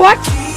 What?